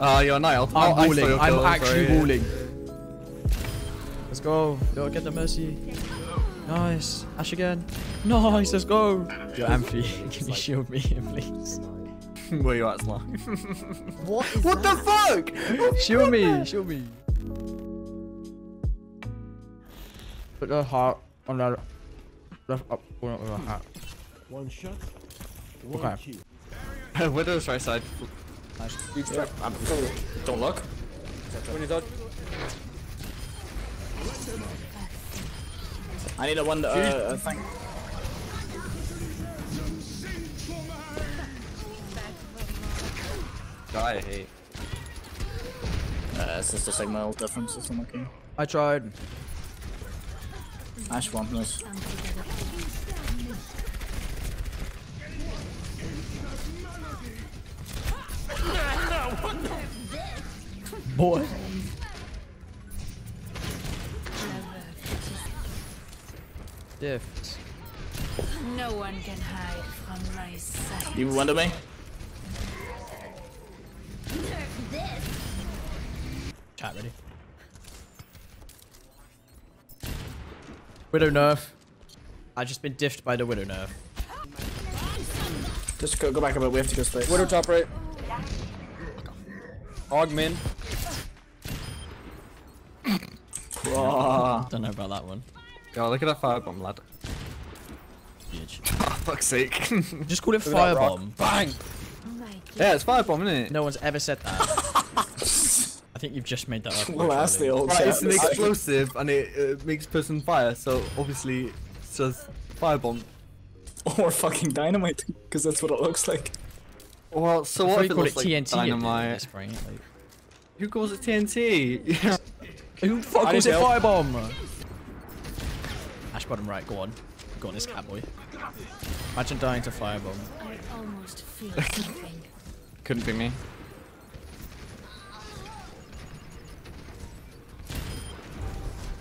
You're not. I'm walling. I'm actually walling. Let's go. Yo, get the mercy. Nice. Ash again. Nice. Let's go. Yo, Amphy, can you shield me, please? Where you at, Sly? What the fuck? Shield me. Shield me. Put the heart on the left up corner of the hat. One shot. Okay. Widow's right side. Nice. Yeah. Don't look. When you dodge. I need a one that thing. I hate. Since the signal difference is not okay. I tried. Ash one, nice. Boy. Diff. No one can hide from my sight. You wonder me? Chat ready. Widow nerf. I've just been diffed by the Widow nerf. Just go back a bit. We have to go straight. Widow top right. Ogmin. Don't know about that one. Yo, look at that firebomb, lad. Bitch. Oh, fuck's sake. Just call it firebomb. Bang! Oh my God. Yeah, it's firebomb, isn't it? No one's ever said that. I think you've just made that up. Well, that's the old right, it's an explosive and it makes person fire, so obviously it says firebomb. Or fucking dynamite, because that's what it looks like. Well, so what if it looks like TNT dynamite? Who calls it TNT? Who fuck calls it firebomb? Ash bottom right, go on. Go on, this catboy. Imagine dying to firebomb. I almost feel something. Couldn't be me.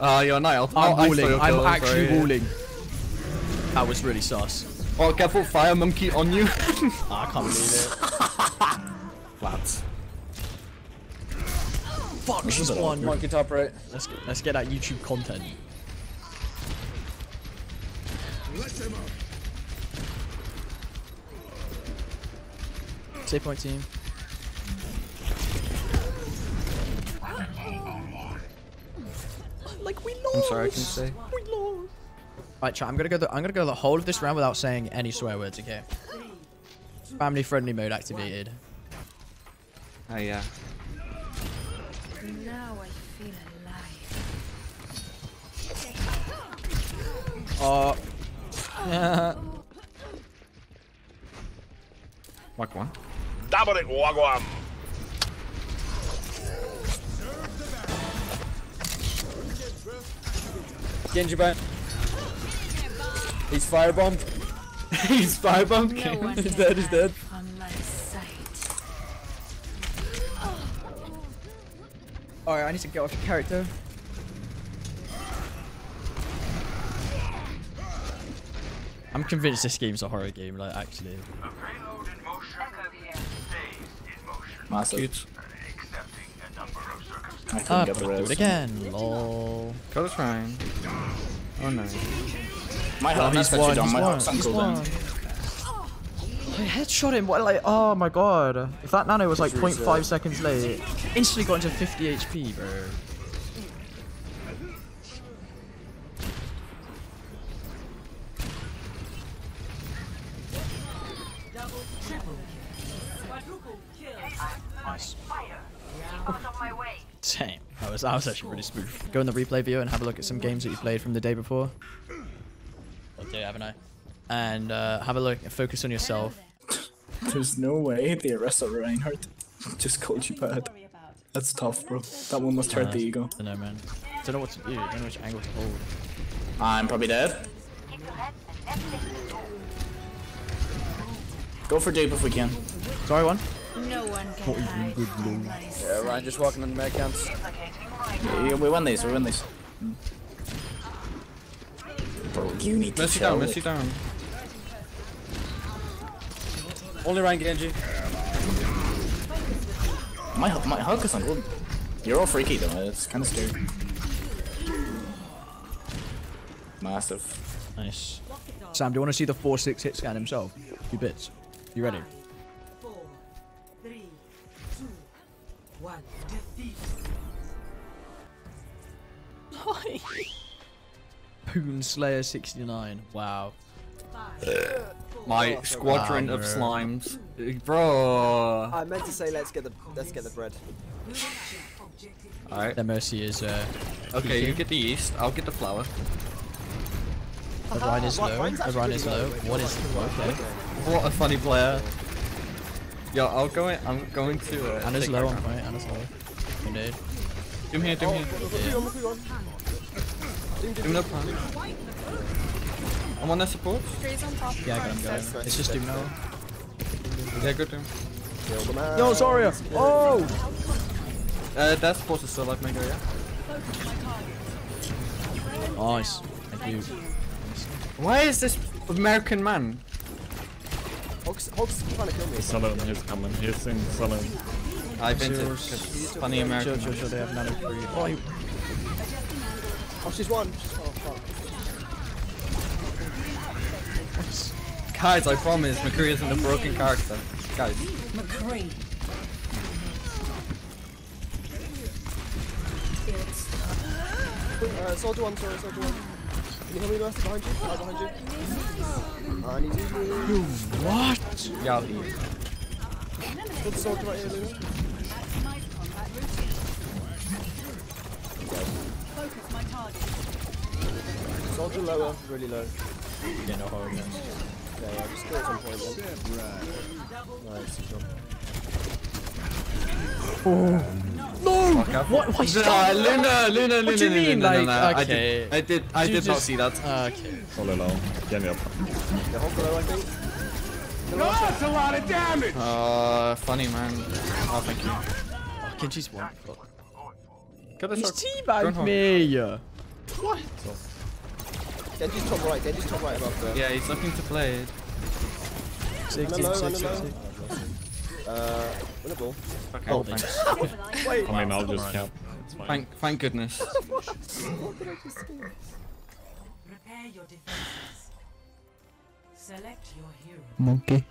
You're not. I'm walling. I'm actually walling. That was really sus. Oh, careful, fire monkey on you. I can't believe it. Lads. Fuck, she's one. Monkey top right. Let's get that YouTube content. Save point team. Like we lost. I'm sorry, I can say. We lost. Alright, chat. I'm gonna go the whole of this round without saying any swear words. Okay. Family friendly mode activated. Oh yeah. Now I feel alive. Oh. Wagwan. Double it, Wagwan. Genji back. He's firebombed. He's firebombed. No he's dead. He's dead. All right, I need to get off your character. I'm convinced this game's a horror game, like, actually. A payload in motion stays in motion. Massive. I can't do it again. Lol. Go to trying. Oh no. My heart is actually down. My heart's uncle down. I headshot him. What, like, oh my God. If that nano was like 0.5 seconds late, instantly got into 50 HP, bro. Nice. Same. That was actually really smooth. Go in the replay view and have a look at some games that you played from the day before. I'll do it, haven't I? And have a look and focus on yourself. There's no way the arrest of Reinhardt just called you bad. That's tough, bro. That one must hurt the ego. I don't know, man. I don't know what to do. I don't know which angle to hold. I'm probably dead. Go for deep if we can. Sorry, one. No one can yeah, Ryan just walking on the back camps. Yeah, we won these, Bro, you need to chill. Messi down. Only Ryan Genji. My hook is on gold. You're all freaky though, it's kind of scary. Massive. Nice. Sam, do you want to see the 4-6 hit scan himself? You bitch. You ready? 5, 4, 3, 2, 1. Poon Slayer 69. Wow. My squadron of slimes, bro. I meant to say let's get the bread. All right. The mercy is. Okay, you get the yeast. I'll get the flour. Orion is low. Orion is low. What is okay? What a funny player. Yo, I'll go in. I'm going to. Anna's low on point. Anna's low. Indeed. Doom here. Doom here. Doom no plan. I'm on their support. Yeah, I got him going. It's just Doom now. Yeah, good Doom. Yo, Zarya! Oh! That support is still like Mega, yeah? Nice. Thank you. Why is this American man? Hawk's trying to kill me. Saloon, he's coming. He's saying Saloon. I vented. Funny American. Sure, they have none of three. Oh, he... oh, she's one. Oh, fuck. Guys, I promise, McCree isn't a broken character. Guys. McCree. Soldier one, sorry, soldier one. Can you hear me, Master? Behind you? Oh, behind you. I need you. You what? Yeah, put the soldier right here, Luna. Focus my target. Soldier lower, really low. Yeah, no horror against. Yeah, yeah, just kill at some point then. Nice, good job. Oh. No! What? Why Luna, what do you mean? Like, okay. I did not see that. Okay. Solo low. Get me up. Yeah, hold below, I think. No, that's a lot of damage! Funny, man. Oh, thank you. Oh, Kenji's one. He's teabagged me! What? Genji's top right, Genji's top right above there. Yeah, he's looking to play it. Six. Winnable. Okay. Oh, thanks. Wait, I mean, I'll just count. Thank goodness. What did I just do? Prepare your defenses. Select your hero. Monkey.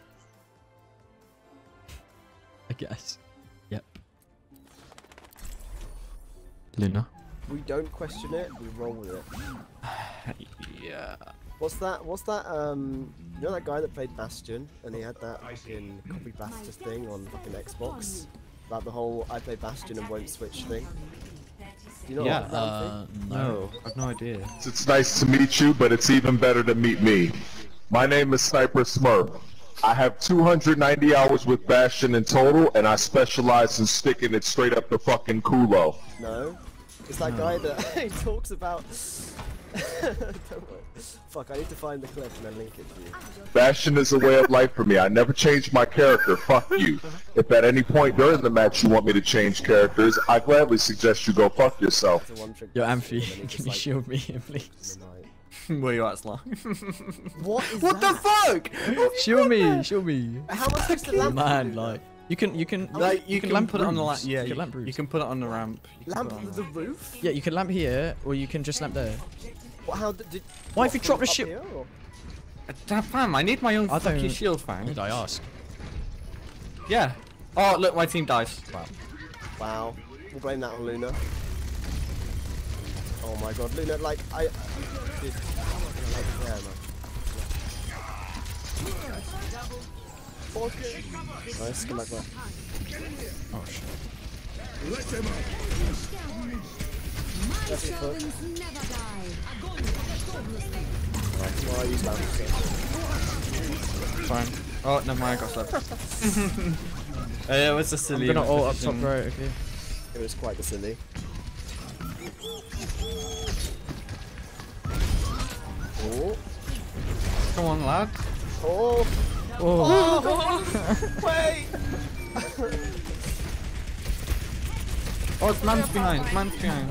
I guess. Yep. Luna. We don't question it, we roll with it. Yeah. What's that, you know that guy that played Bastion, and he had that fucking copy Bastion thing on fucking Xbox? About the whole, I play Bastion and won't switch thing? Do you know what that thing? No, I've no idea. It's nice to meet you, but it's even better to meet me. My name is Sniper Smurf. I have 290 hours with Bastion in total, and I specialize in sticking it straight up the fucking culo. No? It's that guy that he talks about. Don't worry. Fuck, I need to find the clip and then link it to you. Bastion is a way of life for me. I never change my character. Fuck you. If at any point during the match you want me to change characters, I gladly suggest you go fuck yourself. Yo, Amphy, can you shield me here, please? Where you at, Sly? What the fuck? Shield me, shield me. How much is the lamp? Man, like. You can put it on the lamp. Yeah, you can put it on the ramp. Lamp on the roof? Yeah, you can lamp here, or you can just lamp there. What, how did, why have you dropped a shield? Fam, I need my own fucking shield, fam. Did I ask? Yeah. Oh, look, my team dies. Wow. We'll blame that on Luna. Oh my god, Luna, like, okay. Nice, come back. Oh shit. Let him up. My shotguns never die. Right, why are you down? Fine. Oh, never mind, I got slapped. It was a silly. I'm gonna ult up top right, okay. It was quite a silly. Oh. Come on, lad. Oh. Oh, oh wait! Oh, it's man's behind, man's behind.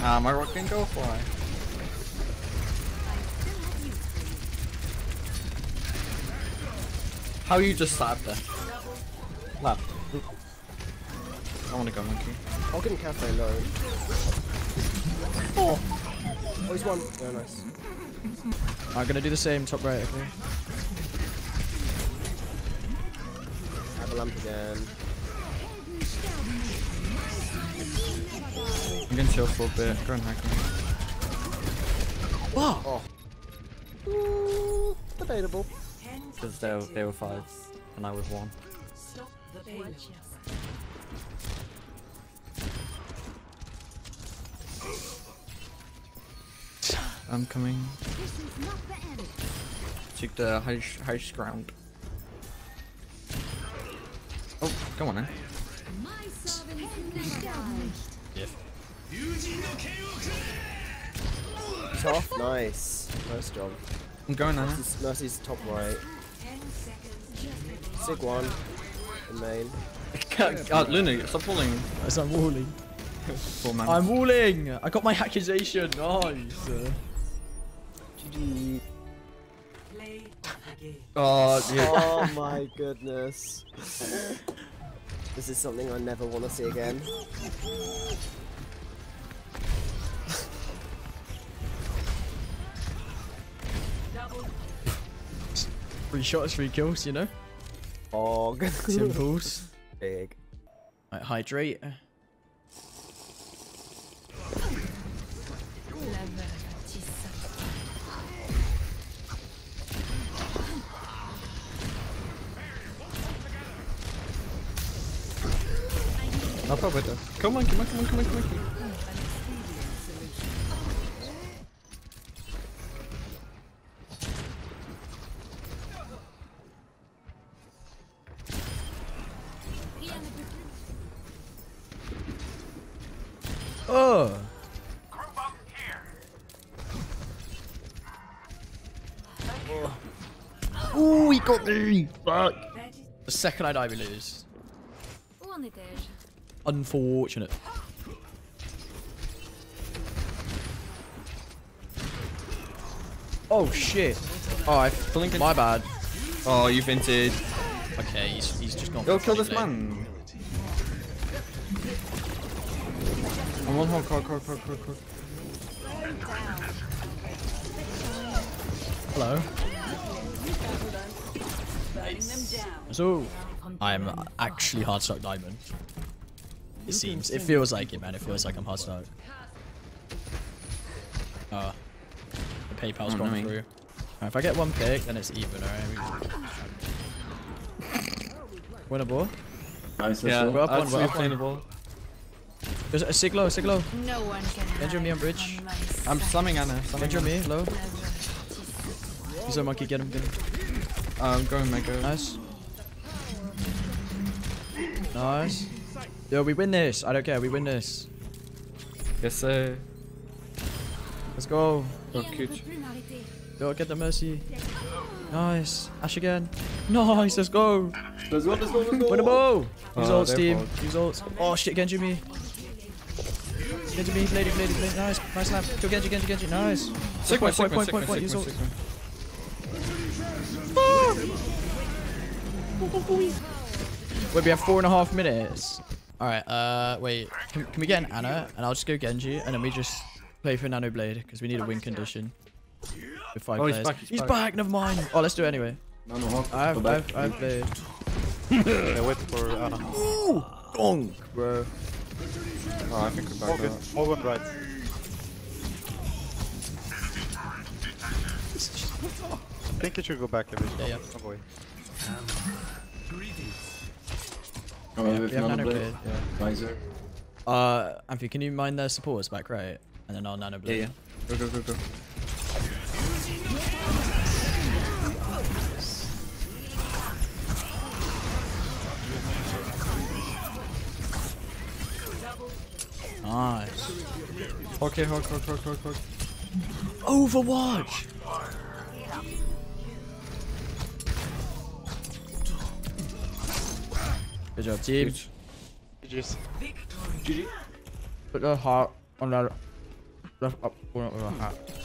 Ah, my rock can go fly. How you just sat there? Left. I wanna go monkey. I'll get in cafe low. Oh! Oh, he's one. Oh, nice. I'm gonna do the same, top right, okay? I have a lamp again. I'm gonna chill for a bit. Go and hack me. What? Oh. Ooh, debatable. Because they were 5 and I was 1. Stop the pages. I'm coming. Take the high ground. Oh, come on now. Yep. Tough, nice. Nice job. I'm going now. Mercy's top right. Sig one. The main. Luna, stop falling. Yes, I'm walling. I'm walling! I got my accusation. Nice. GG. Oh, yeah. Oh my goodness. This is something I never want to see again. Three shots, 3 kills, you know? Oh, good. Simples. Big. Right, hydrate. I'll probably do. Come on. Oh! Group up here. Oh. Ooh, he got me! Fuck! The second I die, we lose. Unfortunate. Oh shit! Oh, I blinked. My bad. Oh, you vented. Okay, he's just gone. Go kill this man. I'm on hold, card. Hello. Nice. So, I'm actually hard struck diamond. It seems. It feels like it, man. It feels like I'm hard struck. The PayPal's gone through. Right, if I get one pick, then it's even, alright? Winnable. Nice, yeah, we're up one, we're up one. There's a sig low, No one can. Andrew me on bridge. I'm slamming Anna. Andrew me low. He's a monkey, get him. I'm going Mega. Nice. Nice. Yo, we win this. I don't care. We win this. Yes, sir. Let's go. Oh, cute. Yo, get the mercy. Nice. Ash again. Nice. Let's go. Let's go. Winnable. Use ult, Steve. Use ult. Oh, shit. Genji me. Genji me, lady, nice, nice. Kill Genji, nice. Point, use ult. Wait, we have 4.5 minutes. Alright, wait, can we get an Anna? And I'll just go Genji, and then we just play for Nano Blade, because we need a win condition. With 5 players. He's back, never mind. Oh, let's do it anyway. I have Blade. Yeah, wait for Anna. Ooh, donk, bro. Oh, I think we're back now. All good right. I think it should go back a bit. Yeah. Oh boy. We have nano blade. Visor. Amphy, can you mind their supporters back right? And then I'll nano blade. Yeah. Go. Nice. Okay, Hulk. Overwatch! Good job, team. GG. Put the heart on the left up corner of the hat.